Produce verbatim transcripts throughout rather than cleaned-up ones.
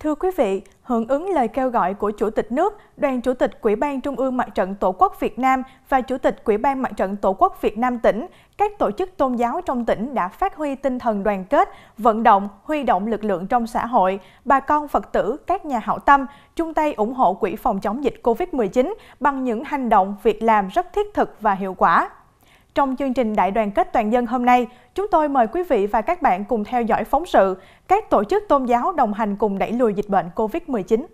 Thưa quý vị, hưởng ứng lời kêu gọi của Chủ tịch nước, Đoàn Chủ tịch Ủy ban Trung ương Mặt trận Tổ quốc Việt Nam và Chủ tịch Ủy ban Mặt trận Tổ quốc Việt Nam tỉnh, các tổ chức tôn giáo trong tỉnh đã phát huy tinh thần đoàn kết, vận động, huy động lực lượng trong xã hội, bà con Phật tử, các nhà hảo tâm, chung tay ủng hộ quỹ phòng chống dịch Covid mười chín bằng những hành động, việc làm rất thiết thực và hiệu quả. Trong chương trình Đại Đoàn Kết Toàn Dân hôm nay, chúng tôi mời quý vị và các bạn cùng theo dõi phóng sự các tổ chức tôn giáo đồng hành cùng đẩy lùi dịch bệnh Covid mười chín.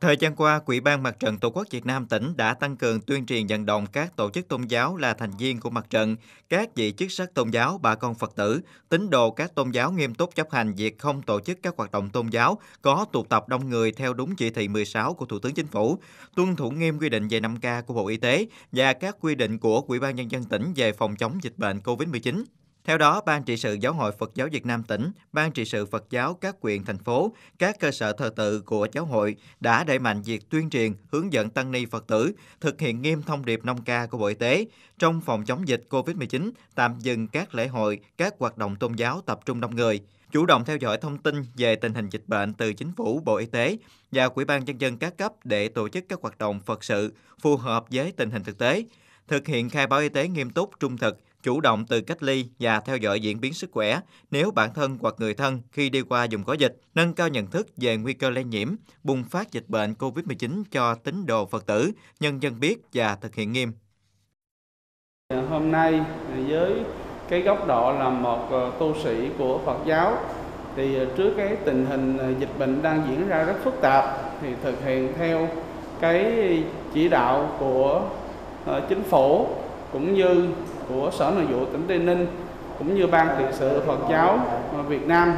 Thời gian qua, Ủy ban Mặt trận Tổ quốc Việt Nam tỉnh đã tăng cường tuyên truyền vận động các tổ chức tôn giáo là thành viên của mặt trận, các vị chức sắc tôn giáo, bà con Phật tử, tín đồ các tôn giáo nghiêm túc chấp hành việc không tổ chức các hoạt động tôn giáo có tụ tập đông người theo đúng chỉ thị mười sáu của Thủ tướng Chính phủ, tuân thủ nghiêm quy định về năm K của Bộ Y tế và các quy định của Ủy ban Nhân dân tỉnh về phòng chống dịch bệnh Covid mười chín. Theo đó, Ban trị sự Giáo hội Phật giáo Việt Nam tỉnh, Ban trị sự Phật giáo các huyện, thành phố, các cơ sở thờ tự của giáo hội đã đẩy mạnh việc tuyên truyền, hướng dẫn tăng ni Phật tử thực hiện nghiêm thông điệp năm K của Bộ Y tế trong phòng chống dịch Covid mười chín, tạm dừng các lễ hội, các hoạt động tôn giáo tập trung đông người, chủ động theo dõi thông tin về tình hình dịch bệnh từ Chính phủ, Bộ Y tế và Ủy ban Nhân dân các cấp để tổ chức các hoạt động Phật sự phù hợp với tình hình thực tế, thực hiện khai báo y tế nghiêm túc, trung thực, chủ động tự cách ly và theo dõi diễn biến sức khỏe nếu bản thân hoặc người thân khi đi qua vùng có dịch, nâng cao nhận thức về nguy cơ lây nhiễm, bùng phát dịch bệnh Covid mười chín cho tín đồ Phật tử, nhân dân biết và thực hiện nghiêm. Hôm nay với cái góc độ là một tu sĩ của Phật giáo thì trước cái tình hình dịch bệnh đang diễn ra rất phức tạp thì thực hiện theo cái chỉ đạo của Chính phủ cũng như của Sở Nội vụ tỉnh Tây Ninh cũng như Ban trị sự Phật giáo Việt Nam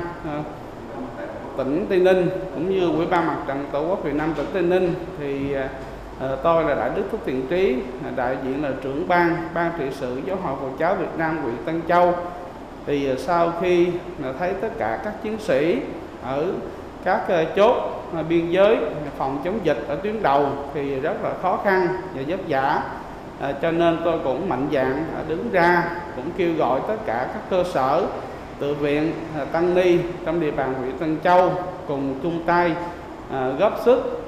tỉnh Tây Ninh cũng như Ủy ban Mặt trận Tổ quốc Việt Nam tỉnh Tây Ninh thì tôi là Đại Đức Phúc Thiện Trí, đại diện là trưởng ban Ban trị sự Giáo hội Phật giáo Việt Nam huyện Tân Châu. Thì sau khi thấy tất cả các chiến sĩ ở các chốt biên giới phòng chống dịch ở tuyến đầu thì rất là khó khăn và vất vả, À, cho nên tôi cũng mạnh dạn đứng ra cũng kêu gọi tất cả các cơ sở tự viện tăng ni trong địa bàn huyện Tân Châu cùng chung tay à, góp sức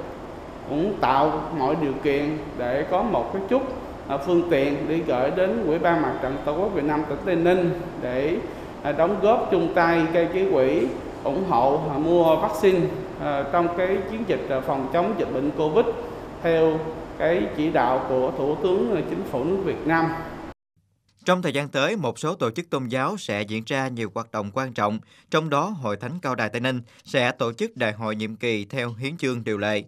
cũng tạo mọi điều kiện để có một cái chút à, phương tiện đi gửi đến Ủy ban Mặt trận Tổ quốc Việt Nam tỉnh Tây Ninh để à, đóng góp chung tay gây cái quỹ ủng hộ à, mua vaccine à, trong cái chiến dịch à, phòng chống dịch bệnh Covid theo cái chỉ đạo của Thủ tướng Chính phủ nước Việt Nam. Trong thời gian tới, một số tổ chức tôn giáo sẽ diễn ra nhiều hoạt động quan trọng, trong đó Hội Thánh Cao Đài Tây Ninh sẽ tổ chức đại hội nhiệm kỳ theo hiến chương điều lệ.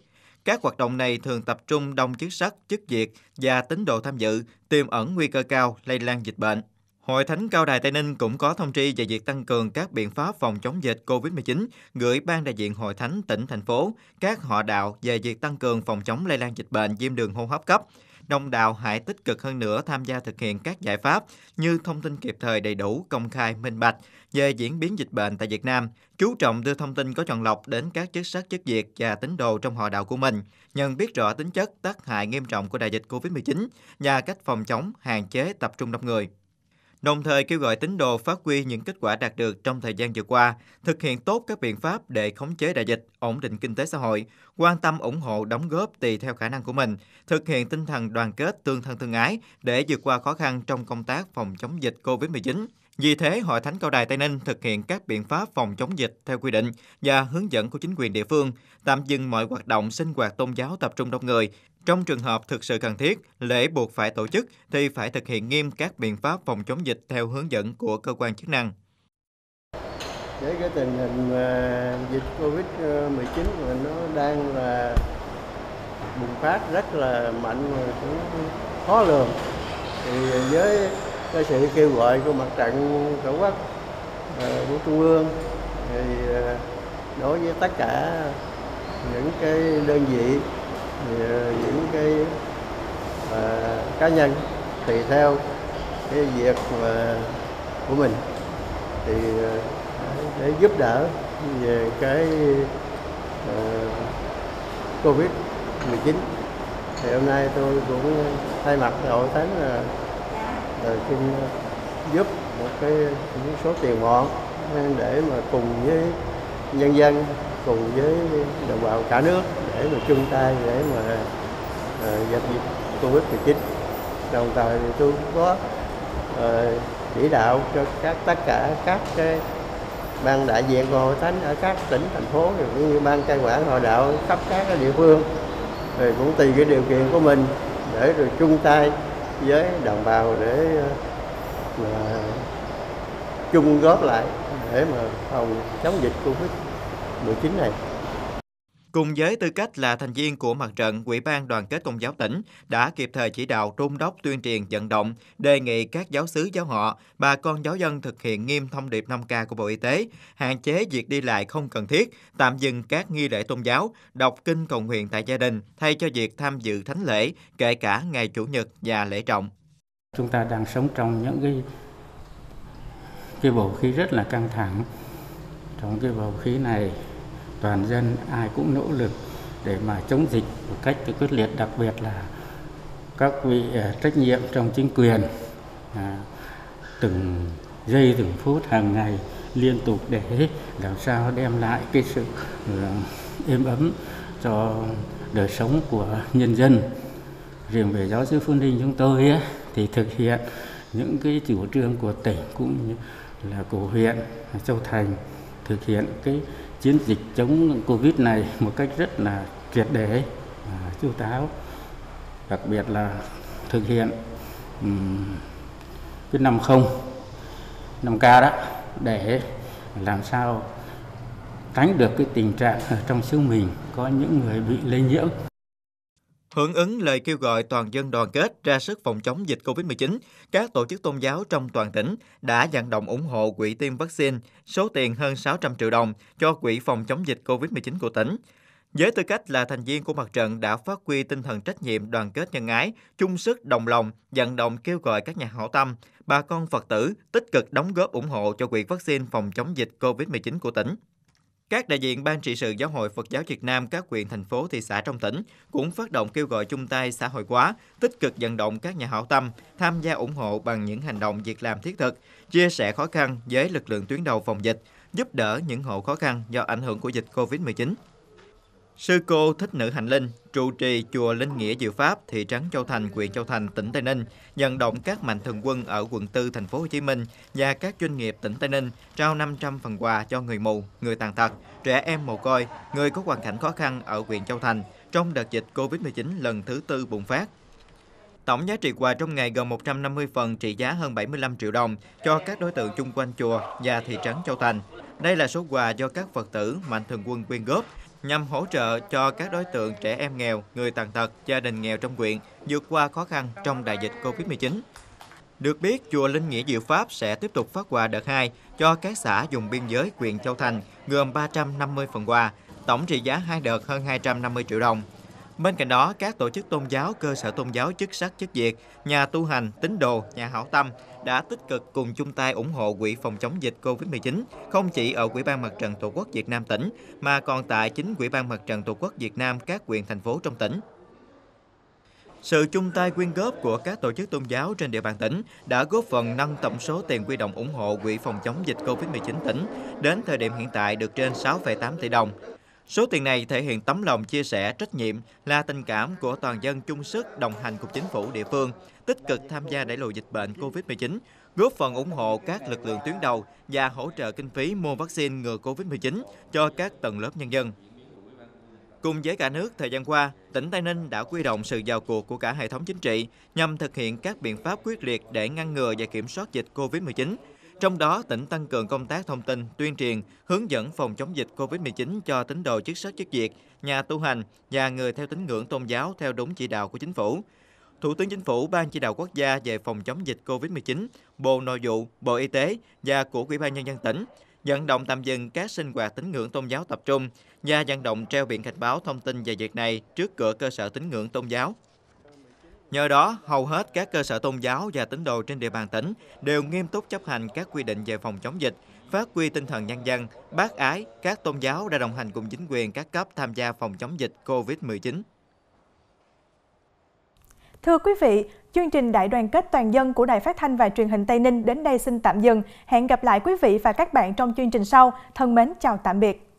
Các hoạt động này thường tập trung đông chức sắc, chức việc và tín đồ tham dự, tiềm ẩn nguy cơ cao lây lan dịch bệnh. Hội Thánh Cao Đài Tây Ninh cũng có thông tri về việc tăng cường các biện pháp phòng chống dịch Covid mười chín, gửi Ban đại diện Hội Thánh tỉnh, thành phố, các họ đạo về việc tăng cường phòng chống lây lan dịch bệnh viêm đường hô hấp cấp. Đồng đạo hãy tích cực hơn nữa tham gia thực hiện các giải pháp như thông tin kịp thời, đầy đủ, công khai, minh bạch về diễn biến dịch bệnh tại Việt Nam, chú trọng đưa thông tin có chọn lọc đến các chức sắc, chức việc và tín đồ trong họ đạo của mình, nhận biết rõ tính chất, tác hại nghiêm trọng của đại dịch Covid mười chín và cách phòng chống, hạn chế tập trung đông người. Đồng thời kêu gọi tín đồ phát huy những kết quả đạt được trong thời gian vừa qua, thực hiện tốt các biện pháp để khống chế đại dịch, ổn định kinh tế xã hội, quan tâm ủng hộ đóng góp tùy theo khả năng của mình, thực hiện tinh thần đoàn kết, tương thân tương ái để vượt qua khó khăn trong công tác phòng chống dịch Covid mười chín. Vì thế, Hội Thánh Cao Đài Tây Ninh thực hiện các biện pháp phòng chống dịch theo quy định và hướng dẫn của chính quyền địa phương, tạm dừng mọi hoạt động sinh hoạt tôn giáo tập trung đông người. Trong trường hợp thực sự cần thiết, lễ buộc phải tổ chức thì phải thực hiện nghiêm các biện pháp phòng chống dịch theo hướng dẫn của cơ quan chức năng. Với cái tình hình dịch Covid mười chín mà nó đang là bùng phát rất là mạnh và cũng khó lường, thì với cái sự kêu gọi của Mặt trận Tổ quốc của Trung ương thì đối với tất cả những cái đơn vị, những cái uh, cá nhân tùy theo cái việc mà của mình thì uh, để giúp đỡ về cái uh, Covid mười chín thì hôm nay tôi cũng thay mặt Hội Thánh là uh, xin giúp một cái một số tiền gọn để mà cùng với nhân dân cùng với đồng bào cả nước để mà chung tay để mà dập dịch Covid mười chín. Đồng thời thì tôi cũng có chỉ đạo cho các tất cả các cái ban đại diện của Hội Thánh ở các tỉnh, thành phố, cũng như ban cai quản hội đạo khắp các cái địa phương, rồi cũng tùy cái điều kiện của mình để rồi chung tay với đồng bào để mà chung góp lại để mà phòng chống dịch Covid mười chín này. Cùng với tư cách là thành viên của mặt trận, Ủy ban Đoàn kết Tôn giáo tỉnh đã kịp thời chỉ đạo đôn đốc tuyên truyền vận động, đề nghị các giáo xứ giáo họ, bà con giáo dân thực hiện nghiêm thông điệp năm K của Bộ Y tế, hạn chế việc đi lại không cần thiết, tạm dừng các nghi lễ tôn giáo, đọc kinh cầu nguyện tại gia đình thay cho việc tham dự thánh lễ, kể cả ngày Chủ nhật và lễ trọng. Chúng ta đang sống trong những cái, cái bầu khí rất là căng thẳng. Trong cái bầu khí này, toàn dân ai cũng nỗ lực để mà chống dịch một cách quyết liệt, đặc biệt là các vị trách nhiệm trong chính quyền à, từng giây từng phút hàng ngày liên tục để làm sao đem lại cái sự êm ấm cho đời sống của nhân dân. Riêng về giáo xứ Phương Ninh chúng tôi ấy, thì thực hiện những cái chủ trương của tỉnh cũng như là của huyện Châu Thành, thực hiện cái chiến dịch chống Covid này một cách rất là triệt để, à, chu đáo, đặc biệt là thực hiện um, cái năm không, năm K đó để làm sao tránh được cái tình trạng ở trong xứ mình có những người bị lây nhiễm. Hưởng ứng lời kêu gọi toàn dân đoàn kết ra sức phòng chống dịch Covid mười chín, các tổ chức tôn giáo trong toàn tỉnh đã vận động ủng hộ quỹ tiêm vaccine, số tiền hơn sáu trăm triệu đồng cho quỹ phòng chống dịch Covid mười chín của tỉnh. Với tư cách là thành viên của mặt trận đã phát huy tinh thần trách nhiệm đoàn kết nhân ái, chung sức đồng lòng, vận động kêu gọi các nhà hảo tâm, bà con Phật tử tích cực đóng góp ủng hộ cho quỹ vaccine phòng chống dịch Covid mười chín của tỉnh. Các đại diện Ban trị sự Giáo hội Phật giáo Việt Nam các huyện, thành phố, thị xã trong tỉnh cũng phát động kêu gọi chung tay xã hội hóa, tích cực vận động các nhà hảo tâm tham gia ủng hộ bằng những hành động việc làm thiết thực, chia sẻ khó khăn với lực lượng tuyến đầu phòng dịch, giúp đỡ những hộ khó khăn do ảnh hưởng của dịch Covid mười chín. Sư cô Thích Nữ Hạnh Linh, trụ trì Chùa Linh Nghĩa Diệu Pháp, thị trấn Châu Thành, huyện Châu Thành, tỉnh Tây Ninh, vận động các mạnh thường quân ở quận tư thành phố Hồ Chí Minh và các doanh nghiệp tỉnh Tây Ninh trao năm trăm phần quà cho người mù, người tàn tật, trẻ em mồ côi, người có hoàn cảnh khó khăn ở huyện Châu Thành trong đợt dịch Covid mười chín lần thứ tư bùng phát. Tổng giá trị quà trong ngày gồm một trăm năm mươi phần trị giá hơn bảy mươi lăm triệu đồng cho các đối tượng chung quanh chùa và thị trấn Châu Thành. Đây là số quà do các Phật tử, mạnh thường quân quyên góp nhằm hỗ trợ cho các đối tượng trẻ em nghèo, người tàn tật, gia đình nghèo trong huyện vượt qua khó khăn trong đại dịch Covid mười chín. Được biết, Chùa Linh Nghĩa Diệu Pháp sẽ tiếp tục phát quà đợt hai cho các xã vùng biên giới huyện Châu Thành, gồm ba trăm năm mươi phần quà, tổng trị giá hai đợt hơn hai trăm năm mươi triệu đồng. Bên cạnh đó, các tổ chức tôn giáo, cơ sở tôn giáo chức sắc chức việc, nhà tu hành, tín đồ, nhà hảo tâm đã tích cực cùng chung tay ủng hộ quỹ phòng chống dịch Covid mười chín, không chỉ ở Ủy ban Mặt trận Tổ quốc Việt Nam tỉnh, mà còn tại chính Ủy ban Mặt trận Tổ quốc Việt Nam các huyện, thành phố trong tỉnh. Sự chung tay quyên góp của các tổ chức tôn giáo trên địa bàn tỉnh đã góp phần nâng tổng số tiền huy động ủng hộ quỹ phòng chống dịch Covid mười chín tỉnh đến thời điểm hiện tại được trên sáu phẩy tám tỷ đồng. Số tiền này thể hiện tấm lòng chia sẻ, trách nhiệm là tình cảm của toàn dân chung sức đồng hành cùng chính phủ địa phương, tích cực tham gia đẩy lùi dịch bệnh Covid mười chín, góp phần ủng hộ các lực lượng tuyến đầu và hỗ trợ kinh phí mua vaccine ngừa Covid mười chín cho các tầng lớp nhân dân. Cùng với cả nước, thời gian qua, tỉnh Tây Ninh đã huy động sự vào cuộc của cả hệ thống chính trị nhằm thực hiện các biện pháp quyết liệt để ngăn ngừa và kiểm soát dịch Covid mười chín. Trong đó, tỉnh tăng cường công tác thông tin, tuyên truyền, hướng dẫn phòng chống dịch Covid mười chín cho tín đồ chức sắc chức việc, nhà tu hành và người theo tín ngưỡng tôn giáo theo đúng chỉ đạo của chính phủ. Thủ tướng Chính phủ, Ban chỉ đạo quốc gia về phòng chống dịch Covid mười chín, Bộ Nội vụ, Bộ Y tế và của Ủy ban Nhân dân tỉnh vận động tạm dừng các sinh hoạt tín ngưỡng tôn giáo tập trung và vận động treo biển cảnh báo thông tin về việc này trước cửa cơ sở tín ngưỡng tôn giáo. Nhờ đó, hầu hết các cơ sở tôn giáo và tín đồ trên địa bàn tỉnh đều nghiêm túc chấp hành các quy định về phòng chống dịch, phát huy tinh thần nhân dân, bác ái, các tôn giáo đã đồng hành cùng chính quyền các cấp tham gia phòng chống dịch Covid mười chín. Thưa quý vị, chương trình Đại Đoàn Kết Toàn Dân của Đài Phát thanh và Truyền hình Tây Ninh đến đây xin tạm dừng. Hẹn gặp lại quý vị và các bạn trong chương trình sau. Thân mến, chào tạm biệt.